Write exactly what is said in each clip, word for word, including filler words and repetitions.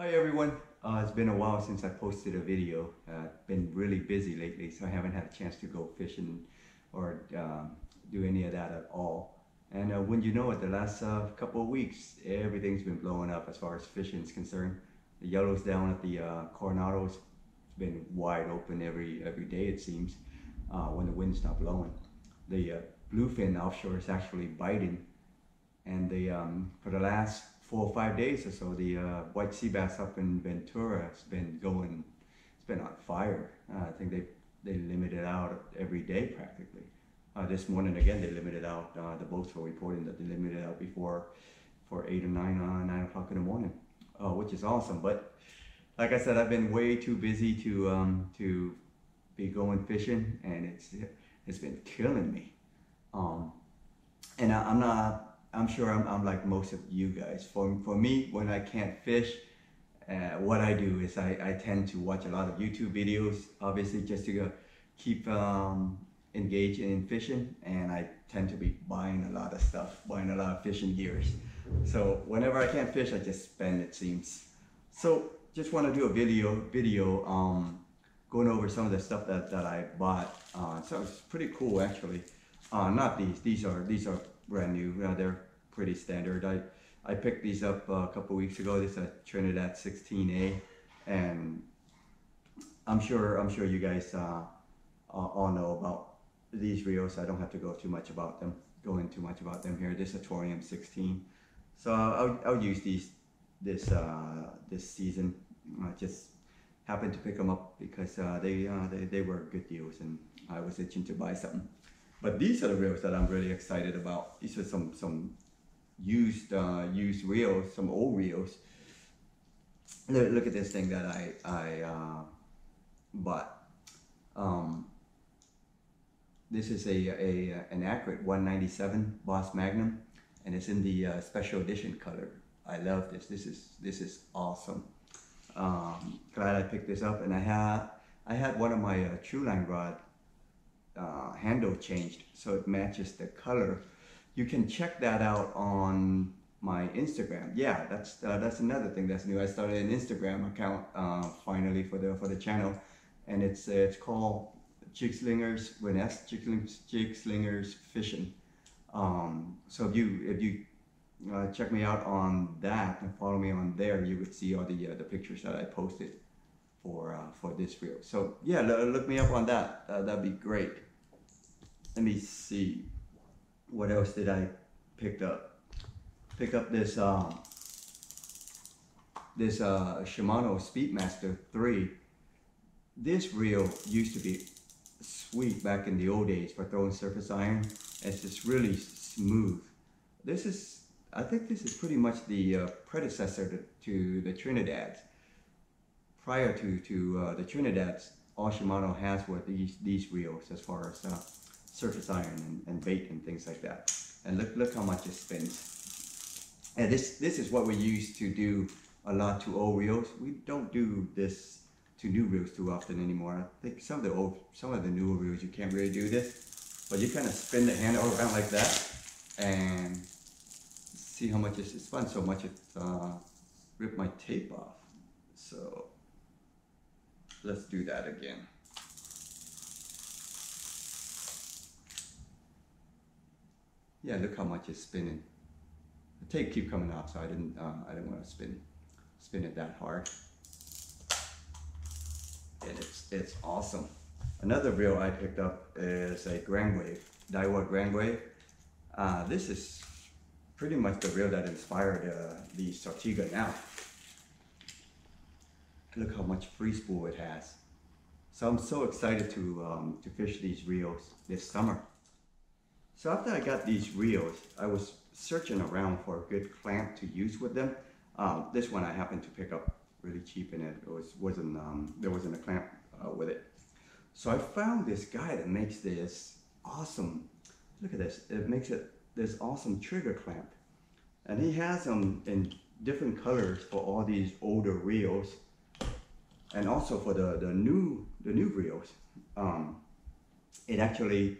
Hi everyone, uh, it's been a while since I posted a video. Uh, I've been really busy lately, so I haven't had a chance to go fishing or um, do any of that at all. And uh, wouldn't you know it, the last uh, couple of weeks, everything's been blowing up as far as fishing is concerned. The yellows down at the uh, Coronado's been wide open every every day, it seems, uh, when the wind's not blowing. The uh, bluefin offshore is actually biting, and the um, for the last four or five days or so, the uh, white sea bass up in Ventura has been going, it's been on fire. Uh, I think they they limit it out every day practically. Uh, this morning again, they limited out, uh, the boats were reporting that they limited out before for eight or nine, uh, nine o'clock in the morning, uh, which is awesome. But like I said, I've been way too busy to um, to be going fishing, and it's it's been killing me. Um, and I, I'm not. I'm sure I'm, I'm like most of you guys. For, for me, when I can't fish, uh, what I do is I, I tend to watch a lot of YouTube videos, obviously, just to go keep um, engaged in fishing. And I tend to be buying a lot of stuff, buying a lot of fishing gears. So whenever I can't fish, I just spend, it seems. So just want to do a video, video um, going over some of the stuff that, that I bought. Uh, so it's pretty cool, actually. Uh, not these, these are, these are brand new. Uh, they're pretty standard. I I picked these up uh, a couple weeks ago. This is a Trinidad sixteen A, and I'm sure I'm sure you guys uh, all know about these reels. I don't have to go too much about them. Going too much about them here. This is a Torium sixteen, so I'll I'll use these this uh, this season. I just happened to pick them up because uh, they, uh, they they were good deals, and I was itching to buy something. But these are the reels that I'm really excited about. These are some some used uh, used reels, some old reels. Look, look at this thing that I I uh, bought. Um, this is a, a an Accurate one ninety-seven Boss Magnum, and it's in the uh, special edition color. I love this. This is this is awesome. Um, glad I picked this up, and I had I had one of my uh, True Line rod. Uh, handle changed so it matches the color. You can check that out on my Instagram. Yeah, that's uh, that's another thing that's new. I started an Instagram account uh, finally for the for the channel, and it's uh, it's called Jigslinger's Jigslinger's Fishing. Um, so if you if you uh, check me out on that and follow me on there, you would see all the uh, the pictures that I posted for uh, for this reel. So yeah, look me up on that. Uh, that'd be great. Let me see, what else did I pick up? Pick up this um, this uh, Shimano Speedmaster three. This reel used to be sweet back in the old days for throwing surface iron. It's just really smooth. This is, I think this is pretty much the uh, predecessor to, to the Trinidad. Prior to to uh, the Trinidads, all Shimano has were these these reels as far as uh, surface iron and, and bait and things like that. And look look how much it spins. And this this is what we used to do a lot to old reels. We don't do this to new reels too often anymore. I think some of the old some of the newer reels you can't really do this, but you kind of spin the handle around like that and see how much it's, it's spun. So much it uh, ripped my tape off. So. Let's do that again. Yeah, look how much it's spinning. The tape keep coming off, so I didn't. Uh, I didn't want to spin, spin it that hard. And it's it's awesome. Another reel I picked up is a Grandwave, Daiwa Grandwave. Uh, this is pretty much the reel that inspired uh, the Saltiga now. Look how much free spool it has. So I'm so excited to um, to fish these reels this summer. So after I got these reels, I was searching around for a good clamp to use with them. Um, this one I happened to pick up really cheap, and it was wasn't um, there wasn't a clamp uh, with it. So I found this guy that makes this awesome. Look at this. It makes it this awesome trigger clamp, and he has them in different colors for all these older reels. And also for the, the new the new reels, um, it actually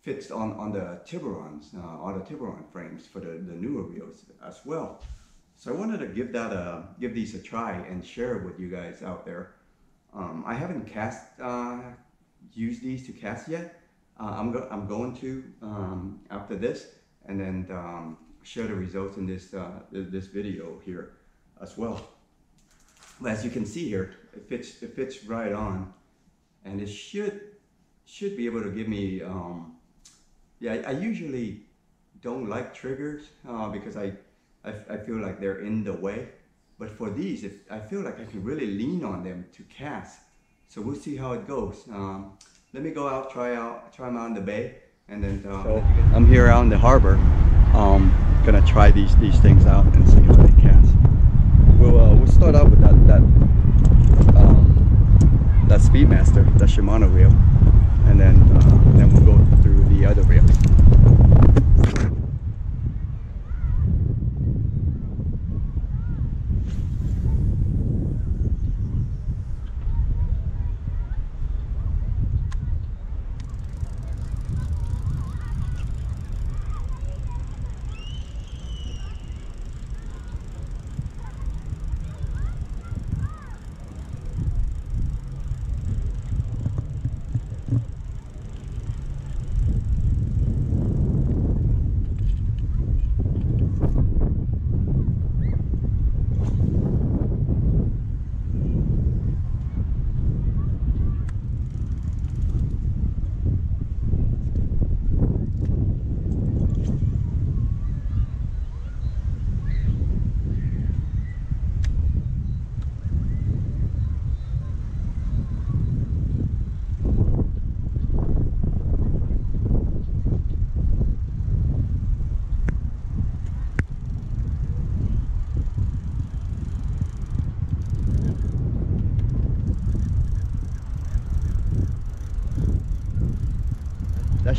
fits on, on the Tiburons, uh, on the Tiburon frames for the, the newer reels as well. So I wanted to give that a give these a try and share with you guys out there. Um, I haven't cast uh, used these to cast yet. Uh, I'm go I'm going to um, after this, and then um, share the results in this uh, this video here as well. But as you can see here, it fits it fits right on, and it should should be able to give me. Um, yeah, I, I usually don't like triggers uh, because I, I I feel like they're in the way. But for these, it, I feel like I can really lean on them to cast. So we'll see how it goes. Um, let me go out, try out, try them out in the bay, and then. Um, so I'm here out in the harbor. Um, gonna try these these things out and see how they cast. We'll uh, we'll start out with that that um, that Speedmaster, that Shimano reel, and then uh, then we'll go through the other reel.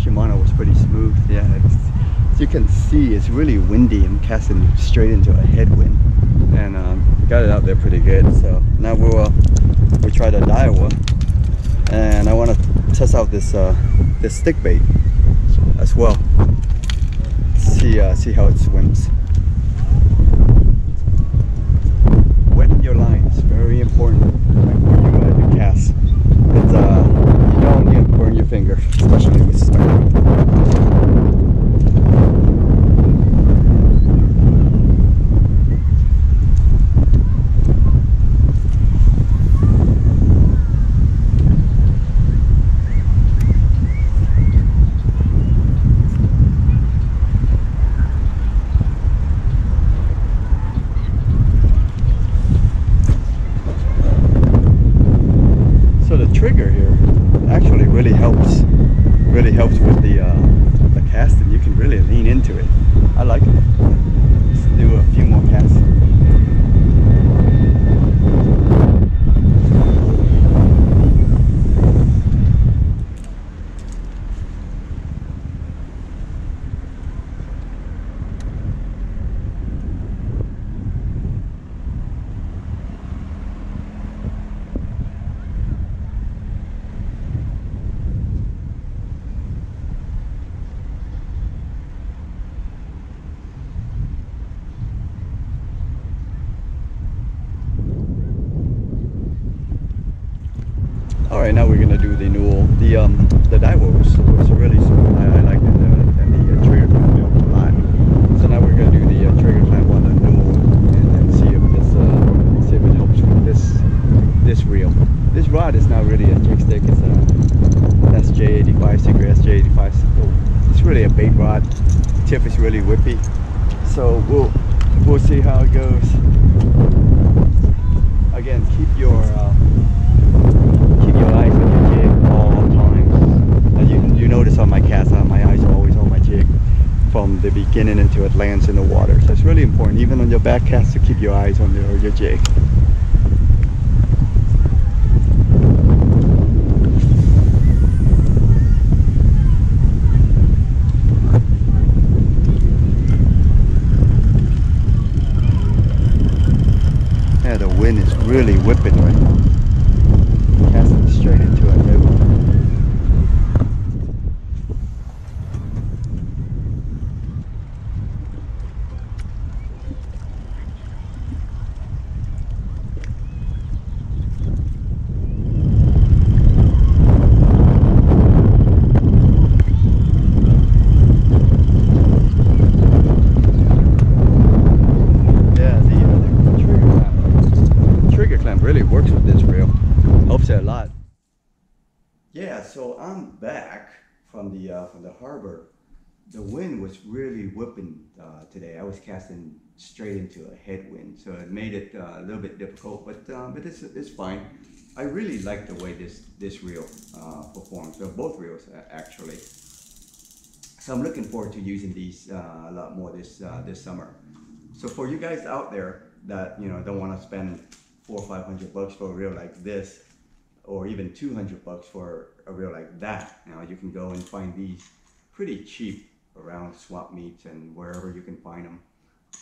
Shimano was pretty smooth. Yeah, it's, as you can see, it's really windy. I'm casting straight into a headwind, and um, got it out there pretty good. So now we'll uh, we try the Daiwa, and I want to test out this uh, this stick bait as well. See uh, see how it swims. Wetting your line is very important before you uh, you cast. It's uh you don't need to burn your finger, especially with spectrum. Right now we're gonna do the new the um the Daiwa was, was really smooth. I, I like the uh, and the uh, trigger clamp a lot. So now we're gonna do the uh, trigger clamp on the new and, and see if this uh, see if it helps with this this reel. This rod is not really a jig stick. It's a S J eighty-five, Seeker S J eighty-five. So it's really a bait rod. The tip is really whippy. So we'll we'll see how it goes. Again, keep your. Uh, Notice on my cast, on my eyes are always on my jig from the beginning until it lands in the water. So it's really important, even on your back cast, to keep your eyes on your, your jig. Yeah, the wind is really whipping right now. really works with this reel. Helps it a lot. Yeah, so I'm back from the uh, from the harbor. The wind was really whipping uh, today. I was casting straight into a headwind, so it made it uh, a little bit difficult, but uh, but it's it's fine. I really like the way this this reel uh, performs. So both reels uh, actually. So I'm looking forward to using these uh, a lot more this uh, this summer. So for you guys out there that you know don't want to spend four or five hundred bucks for a reel like this, or even two hundred bucks for a reel like that, you know, you can go and find these pretty cheap around swap meets and wherever you can find them.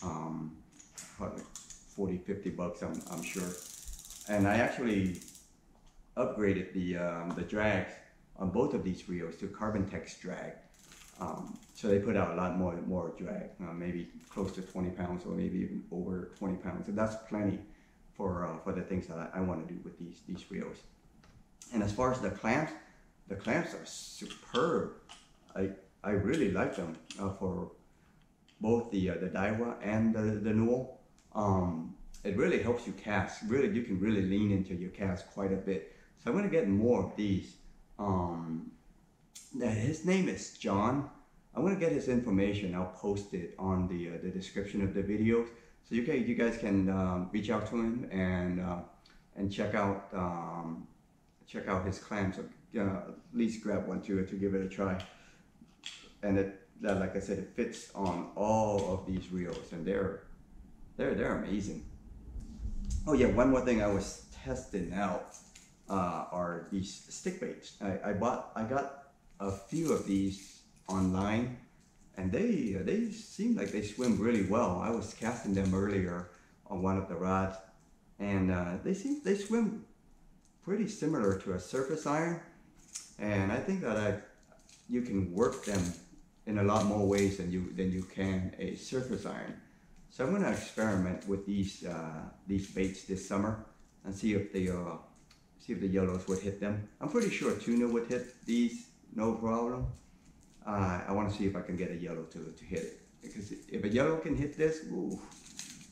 Um, probably forty, fifty bucks, I'm, I'm sure. And I actually upgraded the um, the drags on both of these reels to Carbontex drag. Um, so they put out a lot more more drag, uh, maybe close to twenty pounds, or maybe even over twenty pounds. So that's plenty for uh, for the things that I, I want to do with these these reels. And as far as the clamps, the clamps are superb. I I really like them uh, for both the uh, the Daiwa and the the Nuo. Um, it really helps you cast. Really, you can really lean into your cast quite a bit. So I'm gonna get more of these. Um, his name is John. I'm gonna get his information. I'll post it on the uh, the description of the video, so you can you guys can um, reach out to him and uh, and check out um, check out his clamps. Uh, at least grab one to to give it a try. And it, like I said, it fits on all of these reels, and they're they're they're amazing. Oh yeah, one more thing I was testing out uh, are these stick baits. I, I bought I got a few of these online, and they they seem like they swim really well. I was casting them earlier on one of the rods, and uh, they seem they swim pretty similar to a surface iron, and I think that I you can work them in a lot more ways than you than you can a surface iron. So I'm going to experiment with these uh, these baits this summer and see if the uh, see if the yellows would hit them. I'm pretty sure tuna would hit these no problem. Uh, I want to see if I can get a yellow to to hit it, because if a yellow can hit this, ooh,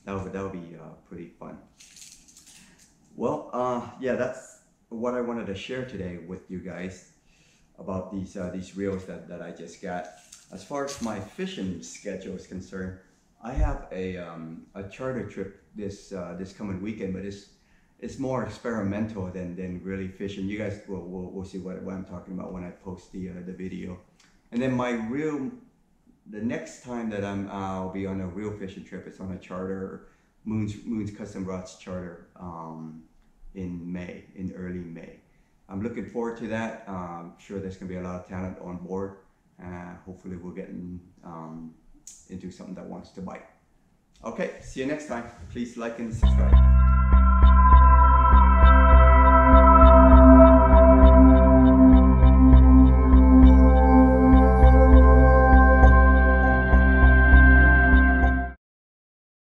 that would that would be uh, pretty fun. Well, uh, yeah, that's what I wanted to share today with you guys about these uh, these reels that that I just got. As far as my fishing schedule is concerned, I have a um, a charter trip this uh, this coming weekend, but it's it's more experimental than than really fishing. You guys will will, will see what, what I'm talking about when I post the uh, the video. And then my real the next time that I'm uh, I'll be on a real fishing trip, it's on a charter Moon's Moon's Custom Rods charter um, in May, in early May. I'm looking forward to that. Uh, I'm sure there's gonna be a lot of talent on board. Uh, hopefully we'll get in, um, into something that wants to bite. Okay, see you next time. Please like and subscribe.